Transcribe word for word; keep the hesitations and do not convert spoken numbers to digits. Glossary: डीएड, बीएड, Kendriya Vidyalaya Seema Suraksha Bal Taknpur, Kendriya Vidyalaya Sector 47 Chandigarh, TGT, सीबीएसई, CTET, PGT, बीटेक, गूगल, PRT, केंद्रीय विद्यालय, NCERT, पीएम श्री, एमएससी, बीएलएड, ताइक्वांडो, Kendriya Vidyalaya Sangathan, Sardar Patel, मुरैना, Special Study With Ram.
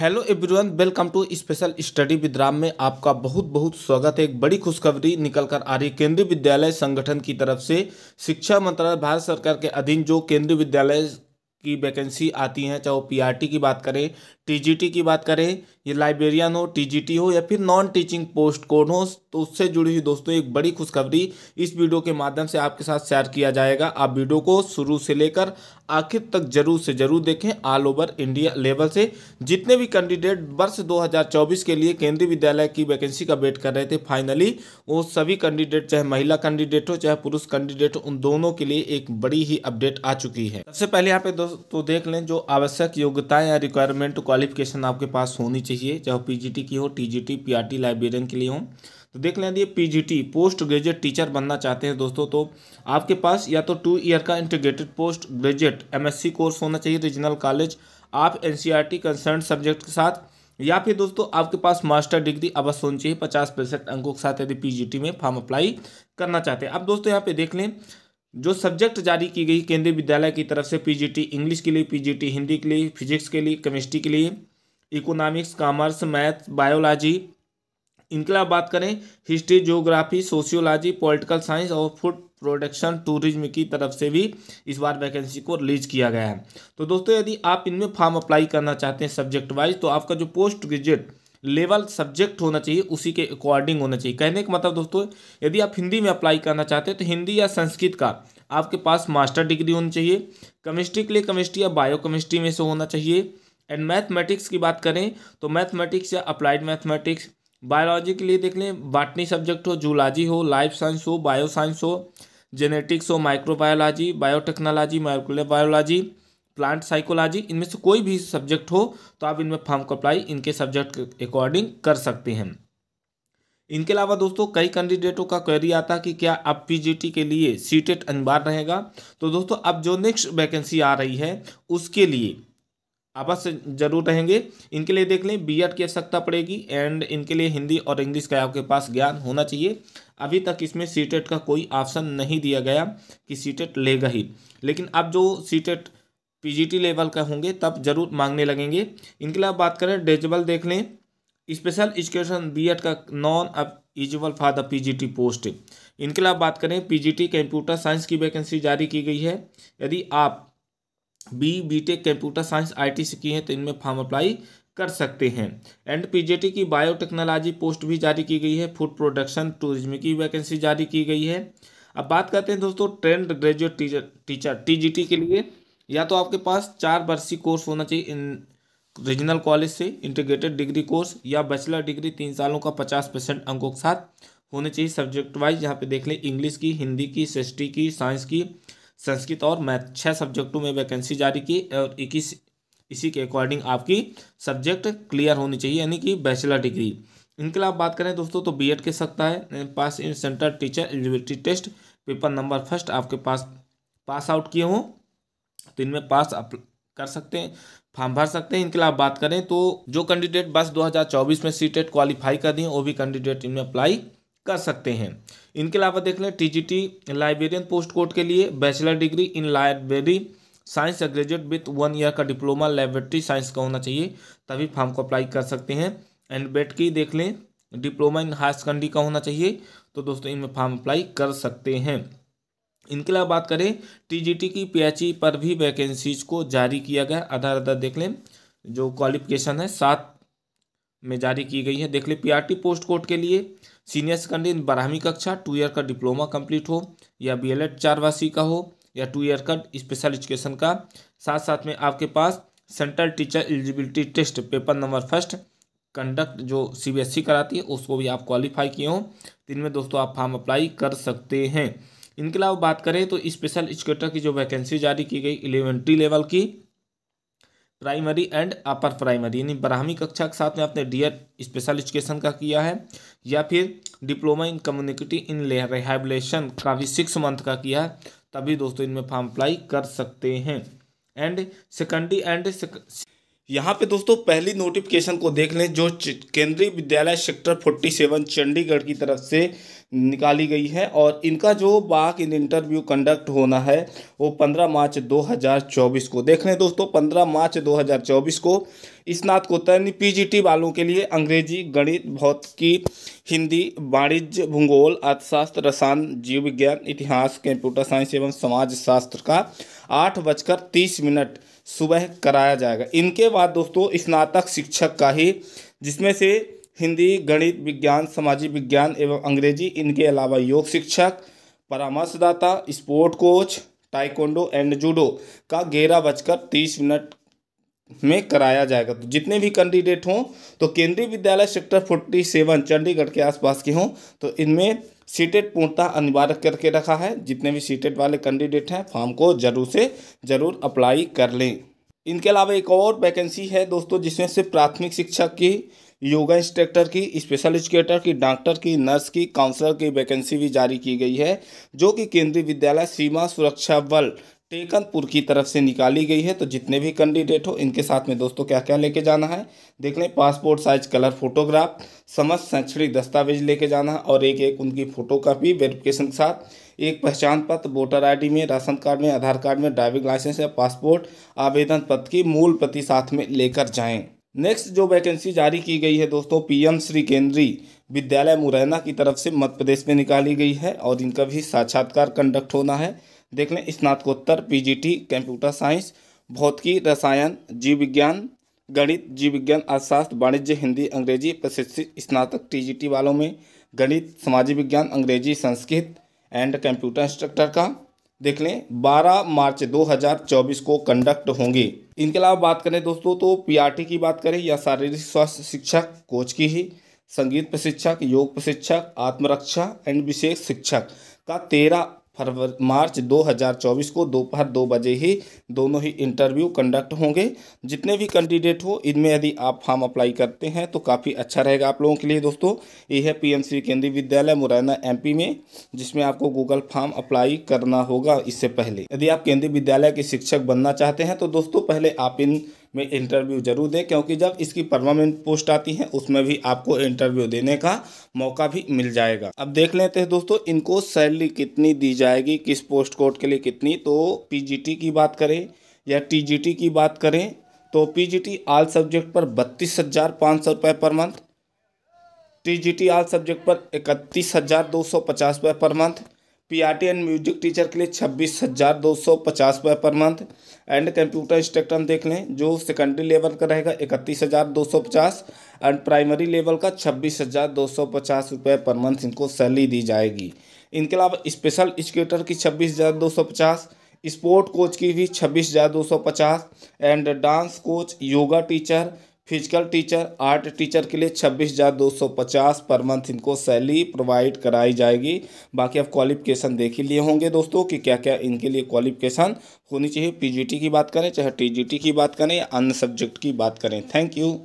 Hello everyone, welcome to special study with Ram में आपका बहुत बहुत स्वागत है। एक बड़ी खुशखबरी निकल कर आ रही केंद्रीय विद्यालय संगठन की तरफ से। शिक्षा मंत्रालय भारत सरकार के अधीन जो केंद्रीय विद्यालय की वैकेंसी आती हैं, चाहे वो पीआरटी की बात करें, टीजीटी की बात करें, ये लाइब्रेरियन हो, टीजीटी हो या फिर नॉन टीचिंग पोस्ट कोड हो, तो उससे जुड़ी हुई दोस्तों एक बड़ी खुशखबरी इस वीडियो के माध्यम से आपके साथ शेयर किया जाएगा। आप वीडियो को शुरू से लेकर आखिर तक जरूर से जरूर देखें। ऑल ओवर इंडिया लेवल से जितने भी कैंडिडेट वर्ष दो हज़ार चौबीस के लिए केंद्रीय विद्यालय की वैकेंसी का वेट कर रहे थे, फाइनली वो सभी कैंडिडेट, चाहे महिला कैंडिडेट हो चाहे पुरुष कैंडिडेट हो, उन दोनों के लिए एक बड़ी ही अपडेट आ चुकी है। सबसे पहले यहाँ पे दोस्तों देख लें जो आवश्यक योग्यताएं या रिक्वायरमेंट क्वालिफिकेशन आपके पास होनी चाहिए, चाहे पीजीटी की हो, टीजीटी, पीआरटी, लाइब्रेरियन के लिए हो। तो देख लें ये पीजीटी पोस्ट ग्रेजुएट टीचर बनना चाहते हैं दोस्तों, तो आपके पास या तो टू ईयर का integrated post graduate एमएससी course होना चाहिए, रीजनल कॉलेज आप एनसीईआरटी कंसर्न सब्जेक्ट के साथ, या फिर दोस्तों आपके पास मास्टर डिग्री अवश्य होनी चाहिए पचास प्रतिशत अंकों के साथ, यदि पीजीटी में फॉर्म अप्लाई करना चाहते हैं। अब दोस्तों यहाँ पे देख लें जो सब्जेक्ट जारी की गई केंद्रीय विद्यालय की तरफ से, पीजीटी इंग्लिश के लिए, पीजीटी हिंदी के लिए, फिजिक्स के लिए, केमिस्ट्री के लिए, इकोनॉमिक्स, कॉमर्स, मैथ, बायोलॉजी, इनके अलावा बात करें history, geography, sociology, political science और फूड प्रोडक्शन टूरिज्म की तरफ से भी इस बार वैकेंसी को रिलीज किया गया है। तो दोस्तों यदि आप इनमें फॉर्म अप्लाई करना चाहते हैं सब्जेक्ट वाइज, तो आपका जो पोस्ट ग्रेजुएट लेवल सब्जेक्ट होना चाहिए उसी के अकॉर्डिंग होना चाहिए। कहने का मतलब दोस्तों यदि आप हिंदी में अप्लाई करना चाहते हैं तो हिंदी या संस्कृत का आपके पास मास्टर डिग्री होनी चाहिए, केमिस्ट्री के लिए केमिस्ट्री या बायो केमिस्ट्री में से होना चाहिए। एंड मैथमेटिक्स की बात करें तो मैथमेटिक्स या अप्लाइड मैथमेटिक्स, बायोलॉजी के लिए देख लें बॉटनी सब्जेक्ट हो, जूलॉजी हो, लाइफ साइंस हो, बायो साइंस हो, जेनेटिक्स हो, microbiology, biotechnology, microbial biology, plant psychology, इनमें से कोई भी सब्जेक्ट हो तो आप इनमें फॉर्म को अप्लाई इनके सब्जेक्ट के अकॉर्डिंग कर सकते हैं। इनके अलावा दोस्तों कई कैंडिडेटों का क्वेरी आता है कि क्या अब पीजीटी के लिए सीटेट अनिवार्य रहेगा। तो दोस्तों अब जो नेक्स्ट वैकेंसी आ रही है उसके लिए अवश्य जरूर रहेंगे। इनके लिए देख लें बीएड की आवश्यकता पड़ेगी, एंड इनके लिए हिंदी और इंग्लिश का आपके पास ज्ञान होना चाहिए। अभी तक इसमें सीटेट का कोई ऑप्शन नहीं दिया गया कि सीटेट लेगा ही, लेकिन अब जो सीटेट पीजीटी लेवल का होंगे तब जरूर मांगने लगेंगे। इनके अलावा बात करें डिजेबल, देख लें स्पेशल एजुकेशन बीएड का non eligible for the PGT post. इनके अलावा बात करें पीजीटी कंप्यूटर साइंस की वैकेंसी जारी की गई है, यदि आप B बीटेक computer science IT से की हैं तो इनमें फॉर्म अप्लाई कर सकते हैं। एंड पीजीटी की बायोटेक्नोलॉजी पोस्ट भी जारी की गई है, फूड प्रोडक्शन टूरिज्म की वैकेंसी जारी की गई है। अब बात करते हैं दोस्तों trained graduate teacher teacher TGT के लिए, या तो आपके पास चार वर्षीय कोर्स होना चाहिए इन रीजनल कॉलेज से, इंटीग्रेटेड डिग्री कोर्स या बैचलर डिग्री तीन सालों का पचास परसेंट अंकों के साथ होने चाहिए सब्जेक्ट वाइज। यहाँ पे देख लें इंग्लिश की, हिंदी की, हिस्ट्री की, साइंस की, संस्कृत और मैथ, छः सब्जेक्टों में वैकेंसी जारी की और इक्कीस इसी के अकॉर्डिंग आपकी सब्जेक्ट क्लियर होनी चाहिए, यानी कि बैचलर डिग्री। इनके अलावा बात करें दोस्तों तो बीएड के सकता है pass in centre teacher eligibility test paper number first आपके पास पास आउट किए हों तो इनमें पास आप कर सकते हैं, फॉर्म भर सकते हैं। इनके अलावा बात करें तो जो कैंडिडेट बस दो हज़ार चौबीस में सीटेट क्वालिफाई कर दिए वो भी कैंडिडेट इनमें अप्लाई कर सकते हैं। इनके अलावा देख लें टीजीटी लाइब्रेरियन पोस्ट कोड के लिए bachelor degree in library science या ग्रेजुएट विथ वन ईयर का डिप्लोमा लाइब्रेरी साइंस का होना चाहिए, तभी फॉर्म को अप्लाई कर सकते हैं। एंड बेट की देख लें डिप्लोमा इन हायर सेकेंडरी का होना चाहिए, तो दोस्तों इनमें फॉर्म अप्लाई कर सकते हैं। इनके अलावा बात करें टीजीटी की पीएचई पर भी वैकेंसीज को जारी किया गया, आधार आधार देख लें जो क्वालिफिकेशन है सात में जारी की गई है। देख लें पीआरटी पोस्ट कोड के लिए सीनियर सेकेंडरी बारहवीं कक्षा टू ईयर का डिप्लोमा कंप्लीट हो, या बीएलएड चार वार्षिक का हो, या टू ईयर का स्पेशल एजुकेशन का, साथ साथ में आपके पास central teacher eligibility test paper number first conduct जो सीबीएसई कराती है उसको भी आप क्वालिफाई किए हों तो इनमें दोस्तों आप फॉर्म अप्लाई कर सकते हैं। इनके अलावा बात करें तो स्पेशल एजुकेटर की जो वैकेंसी जारी की गई एलिमेंट्री लेवल की, प्राइमरी एंड अपर प्राइमरी, यानी बारहवीं कक्षा के साथ में आपने डीएड स्पेशल एजुकेशन का किया है या फिर diploma in community in rehabilitation का भी सिक्स मंथ का किया है, तभी दोस्तों इनमें फॉर्म अप्लाई कर सकते हैं। एंड सेकेंडरी एंड यहाँ पे दोस्तों पहली नोटिफिकेशन को देख लें जो केंद्रीय विद्यालय सेक्टर सैंतालीस चंडीगढ़ की तरफ से निकाली गई है और इनका जो वाक इन इंटरव्यू कंडक्ट होना है वो पंद्रह मार्च दो हज़ार चौबीस को देख लें दोस्तों। पंद्रह मार्च दो हज़ार चौबीस को स्नातकोत्तर पीजीटी वालों के लिए अंग्रेजी, गणित, भौतिकी, हिंदी, वाणिज्य, भूगोल, अर्थशास्त्र, रसायन, जीव विज्ञान, इतिहास, कंप्यूटर साइंस एवं समाजशास्त्र का आठ बजकर तीस मिनट सुबह कराया जाएगा। इनके बाद दोस्तों स्नातक शिक्षक का ही, जिसमें से हिंदी, गणित, विज्ञान, सामाजिक विज्ञान एवं अंग्रेजी, इनके अलावा योग शिक्षक, परामर्शदाता, sport coach, ताइक्वांडो and judo का ग्यारह बजकर तीस मिनट में कराया जाएगा। तो जितने भी कैंडिडेट हों, तो केंद्रीय विद्यालय सेक्टर सैंतालीस चंडीगढ़ के आसपास के हों तो इनमें सीटेट पूर्णता अनिवार्य करके रखा है। जितने भी सीटेट वाले कैंडिडेट हैं फॉर्म को जरूर से ज़रूर अप्लाई कर लें। इनके अलावा एक और वैकेंसी है दोस्तों, जिसमें से प्राथमिक शिक्षक की, योगा इंस्ट्रक्टर की, स्पेशल एजुकेटर की, डॉक्टर की, नर्स की, काउंसलर की वैकेंसी भी जारी की गई है जो कि केंद्रीय विद्यालय सीमा सुरक्षा बल टेकनपुर की तरफ से निकाली गई है। तो जितने भी कैंडिडेट हो इनके साथ में दोस्तों क्या क्या लेके जाना है देख लें। पासपोर्ट साइज कलर फोटोग्राफ, समस्त शैक्षणिक दस्तावेज लेके जाना है और एक एक उनकी फ़ोटो कापी वेरिफिकेशन के साथ, एक पहचान पत्र वोटर आईडी में, राशन कार्ड में, आधार कार्ड में, ड्राइविंग लाइसेंस या पासपोर्ट आवेदन पत्र की मूल प्रति साथ में लेकर जाएँ। नेक्स्ट जो वैकेंसी जारी की गई है दोस्तों पीएम श्री केंद्रीय विद्यालय मुरैना की तरफ से मध्य प्रदेश में निकाली गई है और इनका भी साक्षात्कार कंडक्ट होना है देख लें। स्नातकोत्तर पीजीटी, कंप्यूटर साइंस, भौतिकी, रसायन, जीव विज्ञान, गणित, जीव विज्ञान, अर्थशास्त्र, वाणिज्य, हिंदी, अंग्रेजी, प्रशिक्षित स्नातक टीजीटी वालों में गणित, सामाजिक विज्ञान, अंग्रेजी, संस्कृत एंड कंप्यूटर इंस्ट्रक्टर का देख लें बारह मार्च दो हज़ार चौबीस को कंडक्ट होंगे। इनके अलावा बात करें दोस्तों तो पीआरटी की बात करें या शारीरिक स्वास्थ्य शिक्षक, कोच की ही, संगीत प्रशिक्षक, योग प्रशिक्षक, आत्मरक्षा एंड विशेष शिक्षक का तेरह फरवरी मार्च दो हज़ार चौबीस को दोपहर दो बजे ही दोनों ही इंटरव्यू कंडक्ट होंगे। जितने भी कैंडिडेट हो इनमें यदि आप फॉर्म अप्लाई करते हैं तो काफ़ी अच्छा रहेगा आप लोगों के लिए दोस्तों। ये है पीएमसी केंद्रीय विद्यालय मुरैना एमपी में, जिसमें आपको गूगल फॉर्म अप्लाई करना होगा। इससे पहले यदि आप केंद्रीय विद्यालय के शिक्षक बनना चाहते हैं तो दोस्तों पहले आप इन में इंटरव्यू जरूर दें, क्योंकि जब इसकी परमानेंट पोस्ट आती है उसमें भी आपको इंटरव्यू देने का मौका भी मिल जाएगा। अब देख लेते हैं दोस्तों इनको सैलरी कितनी दी जाएगी, किस पोस्ट कोड के लिए कितनी। तो पीजीटी की बात करें या टीजीटी की बात करें तो पीजीटी आल सब्जेक्ट पर बत्तीस हज़ार पाँच सौ रुपये पर मंथ, टीजीटी आल सब्जेक्ट पर इकतीस हज़ार दो सौ पचास रुपये पर month, PRT and music teacher के लिए छब्बीस हज़ार दो सौ पचास रुपये per month and computer instructor देख लें जो सेकेंडरी लेवल का रहेगा इकतीस हज़ार दो सौ पचास एंड प्राइमरी लेवल का छब्बीस हज़ार दो सौ पचास रुपये पर मंथ इनको सैलरी दी जाएगी। इनके अलावा स्पेशल एजुकेटर की छब्बीस हज़ार दो सौ पचास, स्पोर्ट कोच की भी छब्बीस हज़ार दो सौ पचास and dance coach, yoga teacher, physical teacher, art teacher के लिए छब्बीस हज़ार दो सौ पचास पर मंथ इनको सैलरी प्रोवाइड कराई जाएगी। बाकी आप क्वालिफिकेशन देख ही लिए होंगे दोस्तों कि क्या क्या इनके लिए क्वालिफिकेशन होनी चाहिए, पीजीटी की बात करें चाहे टीजीटी की बात करें या अन्य सब्जेक्ट की बात करें। Thank you.